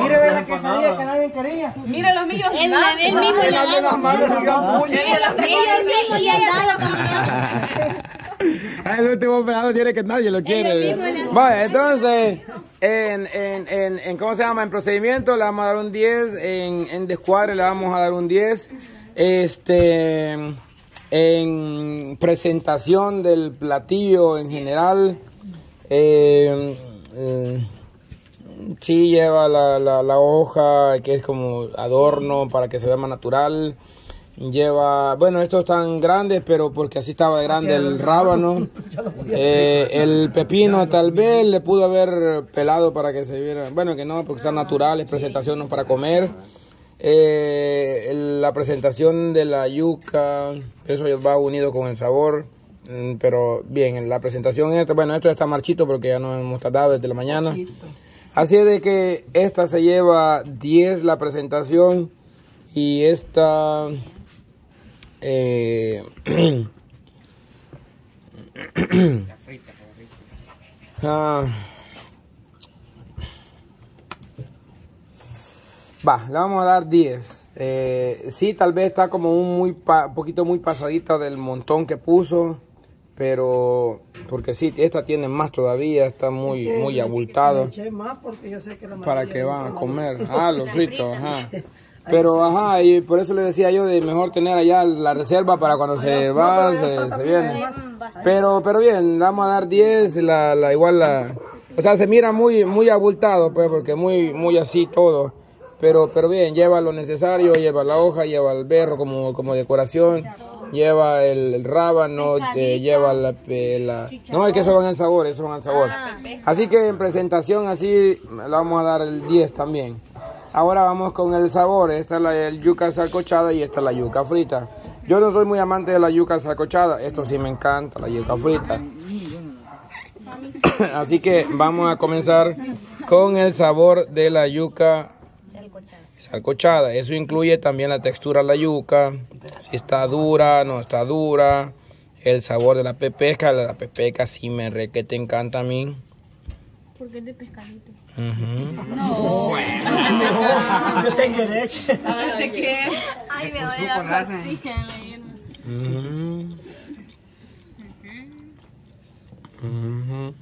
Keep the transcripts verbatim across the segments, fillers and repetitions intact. Mira de la quesadilla que nadie quería. Mira los míos. El del mismo le han dado. Los mismos le han dado. El último pedazo tiene que nadie lo quiere. Vale, entonces, en, en, en, en, ¿cómo se llama? En procedimiento le vamos a dar un diez. En, en descuadre le vamos a dar un diez. Este, en presentación del platillo en general. Eh, eh, sí lleva la, la, la hoja que es como adorno para que se vea más natural. Lleva, bueno, estos están grandes, pero porque así estaba de grande el rábano. Eh, el pepino tal vez le pudo haber pelado para que se viera, bueno, que no, porque están naturales, presentaciones para comer. Eh, la presentación de la yuca, eso va unido con el sabor. Pero bien, la presentación esta, bueno, esto está marchito porque ya nos hemos tardado desde la mañana. Así es de que esta se lleva diez la presentación y esta eh, ah, va, le vamos a dar diez. Eh, sí, tal vez está como un muy pa, poquito muy pasadita del montón que puso. Pero, porque sí, esta tiene más todavía, está muy, okay, muy abultado. Que más porque yo sé que la para que van a comer. Ah, los fritos, ajá. Pero, ajá, y por eso le decía yo de mejor tener allá la reserva para cuando se va, se, se viene. Pero, pero bien, vamos a dar diez, la, la igual la... O sea, se mira muy, muy abultado, pues, porque muy, muy así todo. Pero, pero bien, lleva lo necesario, lleva la hoja, lleva el berro como, como decoración. Lleva el, el rábano, eh, lleva la, eh, la... No, es que eso van al sabor, eso van al sabor. Así que en presentación así le vamos a dar el diez también. Ahora vamos con el sabor. Esta es la yuca salcochada y esta es la yuca frita. Yo no soy muy amante de la yuca salcochada. Esto sí me encanta, la yuca frita. Así que vamos a comenzar con el sabor de la yuca salcochada. Eso incluye también la textura de la yuca, si está dura, no está dura, el sabor de la pepeca. La pepeca sí me re que te encanta a mí. Porque es de pescadito. Uh-huh. No. No te querés. No te querés. Ay, me voy a dar la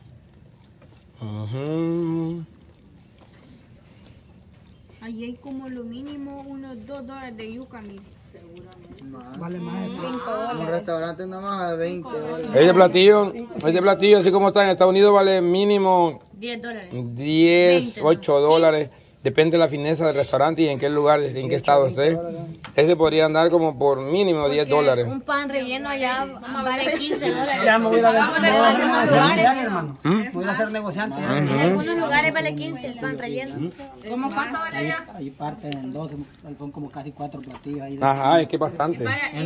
ahí hay como lo mínimo unos dos dólares de yuca, mi. Seguramente. Más. Vale más. cinco dólares. Un restaurante nada más de veinte dólares. Este platillo, este platillo, así como está en Estados Unidos, vale mínimo diez dólares. diez, veinte, ocho dólares. ¿Sí? Depende de la fineza del restaurante y en qué lugar, en qué estado esté. Ese podría andar como por mínimo porque diez dólares. Un pan relleno allá vale quince dólares. Ya me voy a negociar, hermano. Voy a ser negociante. En algunos lugares vale quince el pan relleno. ¿Cómo cuánto vale allá? Ahí parten en dos, son como casi cuatro platillos ahí. Ajá, es que bastante. En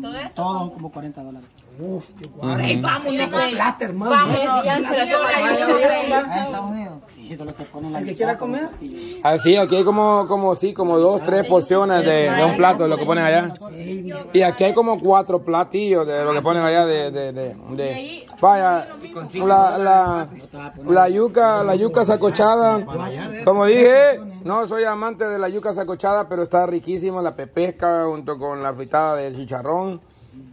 todo son como cuarenta dólares. Uf, qué guay. Ey, vamos, ya colate, hermano. Vamos, ya se la llevan. ¿El que quiera comer? Así, aquí hay como, como, sí, como dos, tres porciones de, de un plato de lo que ponen allá. Y aquí hay como cuatro platillos de lo que ponen allá de... de, de, de. Vaya, la, la, la yuca, la yuca salcochada, como dije, no soy amante de la yuca salcochada, pero está riquísima la pepesca junto con la fritada del chicharrón.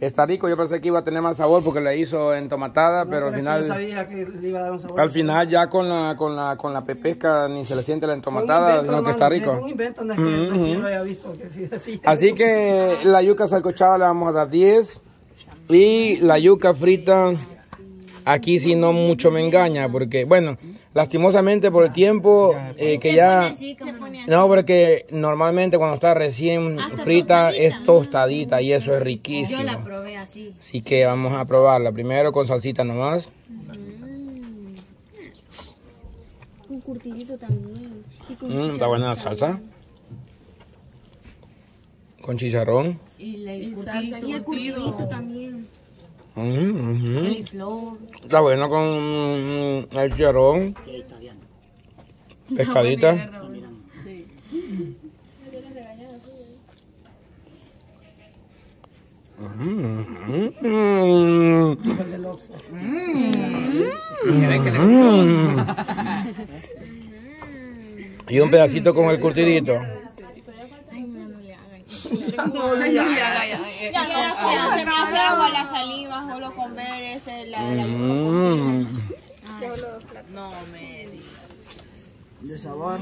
Está rico, yo pensé que iba a tener más sabor porque la hizo en tomatada, no, pero, pero al final es que yo sabía que le iba a dar un sabor. Al final ya con la con la con la pepesca ni se le siente la entomatada, invento, sino que está rico. Invento, no es que, uh-huh. No es que lo haya visto, que sí, así. Así que la yuca salcochada le vamos a dar diez y la yuca frita aquí sí no mucho me engaña porque bueno, lastimosamente por el tiempo eh, que ya no, porque normalmente cuando está recién frita es tostadita y eso es riquísimo. Yo la probé así. Así que vamos a probarla primero con salsita nomás. Un curtidito también. Está buena la salsa. Con chicharrón. Y el curtidito también. Mm, uh-huh. Está bueno con mm, el chicharrón, pescadita. No, bueno, sí. mm, mm, mm, mm, Y un pedacito con el curtidito. Ya no le haga, ya. Se me hace agua la saliva, solo comer ese, la de la yuca. No me digas. De sabor.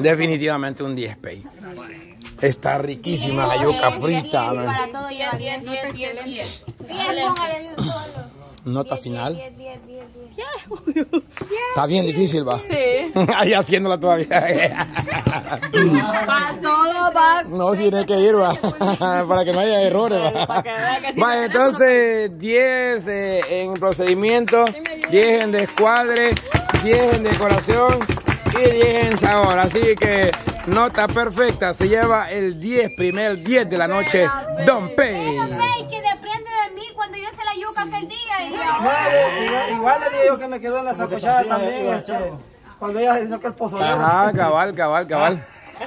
Definitivamente un diez, Pey. Está riquísima la yuca frita. Para todo ya diez, diez, diez. Nota final. Está bien difícil, va. Sí. Ahí haciéndola todavía. Para todo va. No, si tiene que ir, va. Para que no haya errores, va. Va, entonces, diez eh, en procedimiento, diez en descuadre, diez en decoración y diez en sabor. Así que nota perfecta. Se lleva el diez, primer diez de la noche, Don Pey. Igual, igual le digo que me quedó en la sacochada también, chavo. Cuando ella dice que el pozo. Ah, cabal, cabal, cabal.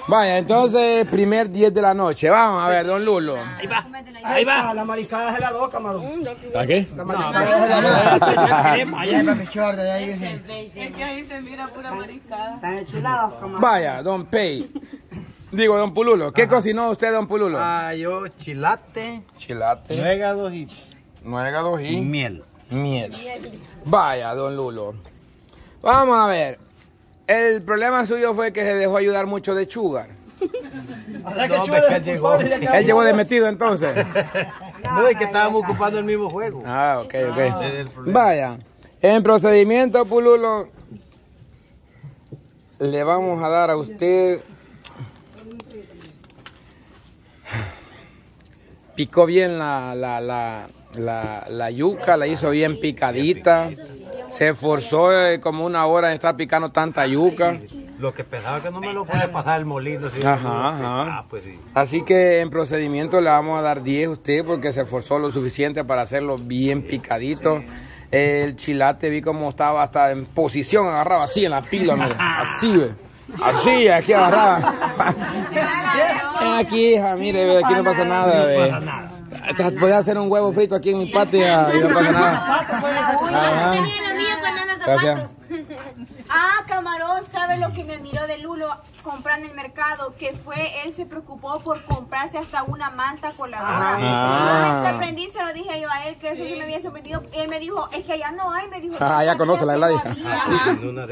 Vaya, entonces, primer diez de la noche. Vamos a ver, Don Lulo. Ahí va. Ahí va. La mariscada es la dos, camarón. ¿La qué? La mariscada es la dos. Es que ahí se mira pura mariscada. Están enchulados, camarón. Vaya, Don Pey. Digo, Don Pululo. ¿Qué cocinó usted, Don Pululo? Ah, yo chilate. Chilate. Nuegados y... Nuegados y... miel. Miel. Vaya, Don Lulo. Vamos a ver. El problema suyo fue que se dejó ayudar mucho de Sugar. No, él llegó. Él llegó de metido entonces. No, es que estábamos ocupando el mismo juego. Ah, ok, ok. Vaya. En procedimiento, Pululo, le vamos a dar a usted... Picó bien la... la, la... La, la yuca la hizo bien picadita, se esforzó como una hora de estar picando tanta yuca. Lo que pensaba que no me lo puede pasar el molino. Si ajá, no ajá. Ah, pues sí. Así que en procedimiento le vamos a dar diez a usted porque se esforzó lo suficiente para hacerlo bien picadito. El chilate vi como estaba hasta en posición, agarrado así en la pila, mira. Así ve. Así, aquí agarraba. Aquí, hija, mire, aquí no pasa nada, ve. Voy a hacer un huevo frito aquí en mi patio y no pasa nada. Gracias. Ah, camarón, ¿sabe lo que me admiró de Lulo comprando en el mercado? Que fue, él se preocupó por comprarse hasta una manta con la barra. Ah. Me sorprendí, se lo dije yo a él, que eso sí me había sorprendido. Él me dijo, es que allá no hay, me dijo. Ah, ya conoce la Gladis.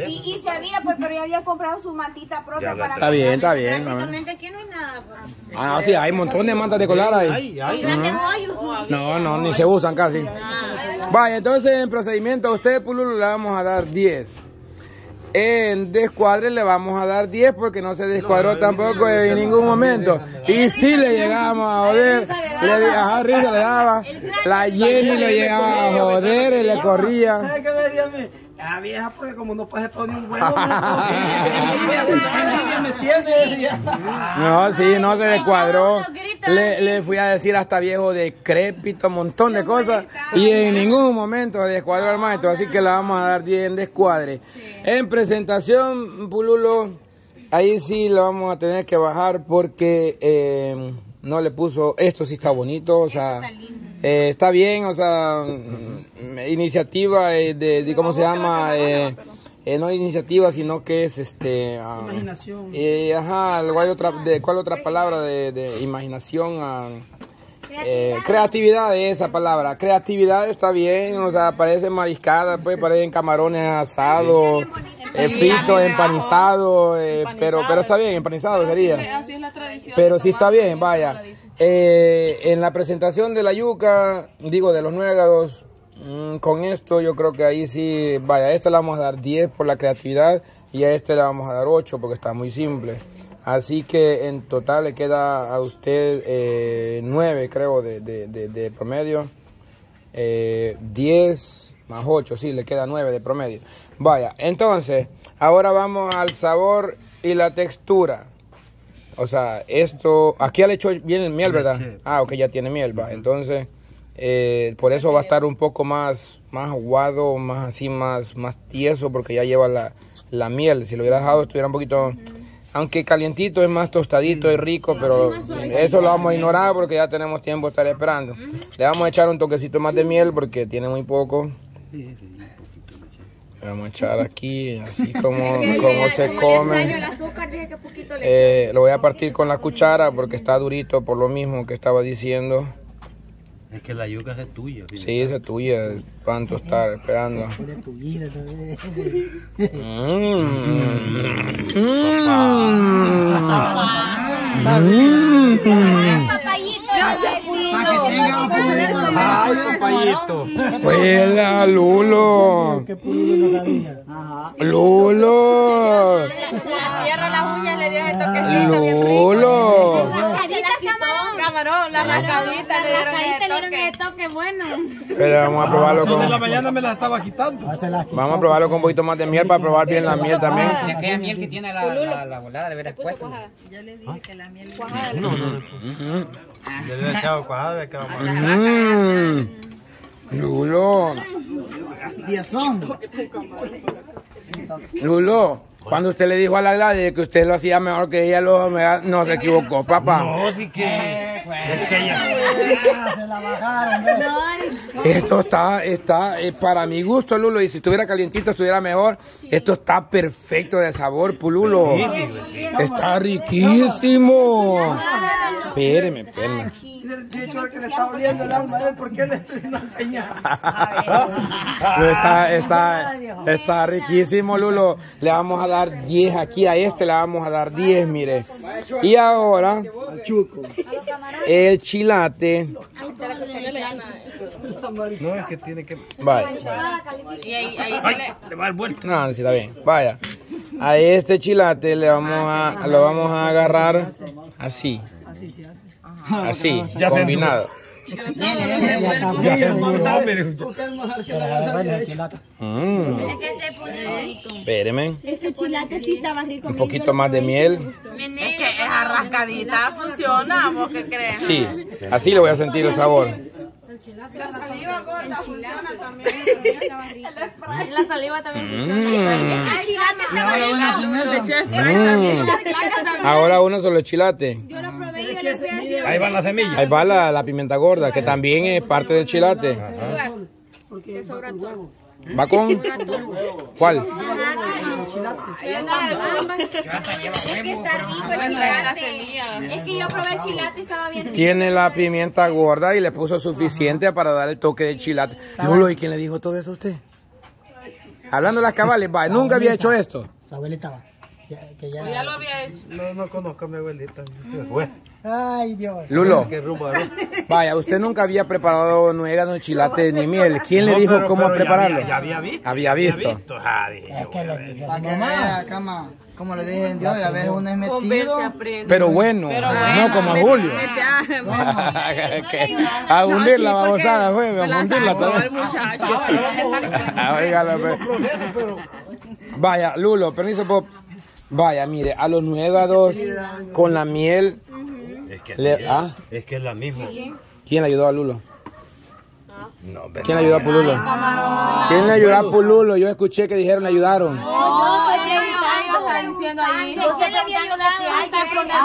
Sí, y se había, pero ya había comprado su mantita propia para... Está bien, está bien. Prácticamente aquí no hay nada. Ah, sí, hay un montón de mantas de colar ahí. Hay grandes hoyos. No, no, ni se usan casi. Vaya, entonces en procedimiento a usted, Pululo, le vamos a dar diez. En descuadre le vamos a dar diez porque no se descuadró no, tampoco en ningún momento. Y si le llegamos a joder, le daba risa, le daba. La Jenny le llegaba a joder y le corría. ¿Sabes qué me decía a mí? La vieja, porque como no puede poner un huevo, me tiene. No, sí, no se descuadró. Le, le fui a decir hasta viejo decrépito, un montón de cosas. Y en ningún momento descuadró al maestro. Así que le vamos a dar diez en descuadre. En presentación, Pululo, ahí sí lo vamos a tener que bajar porque eh, no le puso... Esto sí está bonito, o sea... Eh, está bien, o sea, iniciativa de, de, de ¿cómo se llama? Eh, eh, no iniciativa, sino que es, este... Uh, imaginación. Eh, ajá, ¿cuál otra, de, cuál otra palabra de, de imaginación? Uh, eh, creatividad es esa palabra. Creatividad está bien, o sea, parece mariscada, pues parecen camarones asados, eh, fritos, empanizados, eh, pero, pero está bien, empanizado sería. Así es la tradición. Pero sí está bien, vaya. Eh, en la presentación de la yuca, digo de los nuegados, mmm, con esto yo creo que ahí sí, vaya, a esta le vamos a dar diez por la creatividad y a este le vamos a dar ocho porque está muy simple. Así que en total le queda a usted eh, nueve creo de, de, de, de promedio, eh, diez más ocho, sí, le queda nueve de promedio. Vaya, entonces, ahora vamos al sabor y la textura. O sea, esto, aquí ya le echó bien miel, ¿verdad? Ah, ok, ya tiene miel, va. Entonces, eh, por eso va a estar un poco más, más aguado, más así, más, más tieso, porque ya lleva la, la miel. Si lo hubiera dejado, estuviera un poquito, aunque calientito, es más tostadito y rico, pero eso lo vamos a ignorar porque ya tenemos tiempo de estar esperando. Le vamos a echar un toquecito más de miel porque tiene muy poco. Vamos a echar aquí, así como, como se come. Eh, lo voy a partir con la cuchara porque está durito por lo mismo que estaba diciendo. Es que la yuca es tuya. Sí, es tuya. Cuánto estar esperando. Gracias, Pululo. Huela, Lulo. Lulo. Cierra las uñas, le dio el toquecito bien rico. Lulo. Las rascaditas le dieron el toque. toque bueno. Pero vamos a probarlo con... de la mañana me la estaba quitando. Vamos a probarlo con un poquito más de miel para probar bien la miel también. Aquella miel que tiene la volada, de veras cuesta. Yo le dije que la miel cuajada. Yo le he echado cuajada de cada manera. Lulo. Lulo, cuando usted le dijo a la Gladys que usted lo hacía mejor que ella, lo, no se equivocó, papá. No, sí que... Es que ella... Se la bajaron. ¿No? Esto está, está, eh, para mi gusto, Lulo, y si estuviera calientito estuviera mejor. Esto está perfecto de sabor, Pululo. Está riquísimo. Espéreme, espéreme. Está, está, está riquísimo, Lulo. Le vamos a dar diez aquí, a este le vamos a dar diez, mire. Y ahora el chilate. No, es que tiene que... Vaya. No, sí, está bien. Vaya. A este chilate le vamos a, lo vamos a agarrar así. Así, ya combinado. Espérenme. Este chilate sí estaba rico. Un poquito más de miel. Es que esa rascadita funciona, ¿vos qué crees? Sí, así le voy a sentir el sabor. La saliva gorda funciona también. La saliva también funciona. El chilate estaba rico. Ahora uno solo el chilate. Ahí van las semillas. Ahí va la, la pimienta gorda, que también es parte del chilate. Ajá. ¿Va con? ¿Cuál? Es que está rico el chilate. Es que yo probé el chilate y estaba bien rico. Tiene la pimienta gorda y le puso suficiente para dar el toque de chilate. Lulo, ¿y quién le dijo todo eso a usted? Hablando de las cabales, va, nunca había hecho esto. Su abuelita va. Ya, que ya... ya lo había hecho. No, no conozco a mi abuelita. Se fue. Ay, Dios. Lulo, vaya, usted nunca había preparado nuegas, chilate ni miel. ¿Quién no, le dijo pero, cómo pero prepararlo? Ya había, ya había visto. Había visto. Había visto. Ah, dije, es que le, la mamá, cama, como le dije yo, a veces uno es metido. Pero bueno, pero bueno, no como a Julio. A hundir la babosada, güey, a hundirla también. Oígalo, pero... Vaya, Lulo, permiso, Pop. Vaya, mire, a los nuegados con la miel. Es que, le, es, ah, es que es la misma. ¿Quién le ayudó a Lulo? No, ¿Quién le ayudó a Pululo? Ay, ¿Quién le ayudó a Pululo? Yo escuché que dijeron le ayudaron. No, yo estoy preguntando, está diciendo ahí. Yo estoy preguntando de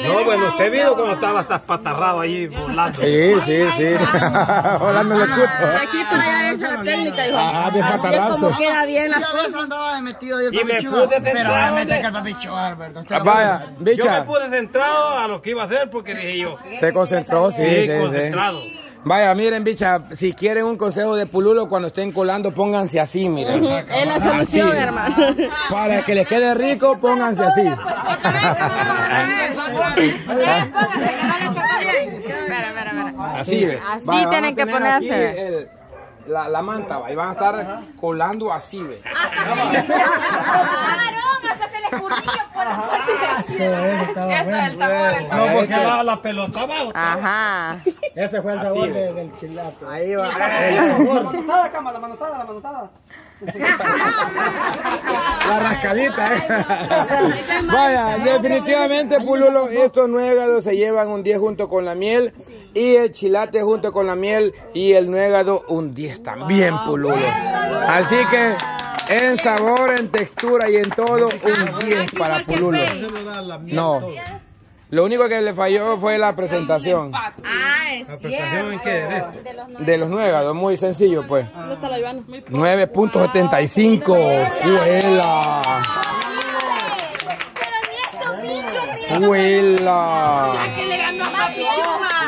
si hay. No, bueno, usted vio cómo estaba hasta espatarrado ahí volando. Sí, sí, sí. Volando el escudo. Aquí todavía es la técnica, hijo. Ah, de espatarrazo. Como queda bien las cosas. Y me pude centrar. Vaya, bicha. Yo me pude centrado a lo que iba a hacer porque dije yo. Se concentró, sí, sí, concentrado. Vaya, miren, bicha, si quieren un consejo de Pululo cuando estén colando, pónganse así, miren. Es la solución, así, hermano. Para que les quede rico, pónganse así. Así, así tienen que ponerse. La, la manta, va, y van a estar colando así, ve. No, porque la, la pelota abajo. Ajá. Ese fue el sabor de, del chilate. Ahí va. La manotada, cama, la manotada, la manotada. La rascadita, ¿eh? Vaya, definitivamente, Pululo, estos nuegados se llevan un diez junto con la miel. Y el chilate junto con la miel. Y el nuegado un diez también, Pululo. Así que... en sabor, en textura y en todo, un diez para Pululo. No, Lo único que le falló fue la presentación. Ah, es ¿La presentación en qué? De, este? de los nueve, muy sencillo pues. Ah. nueve punto setenta y cinco. ¡Huela! ¡Huela! ¡Huela! ¡Que le ganó a Mapichuma!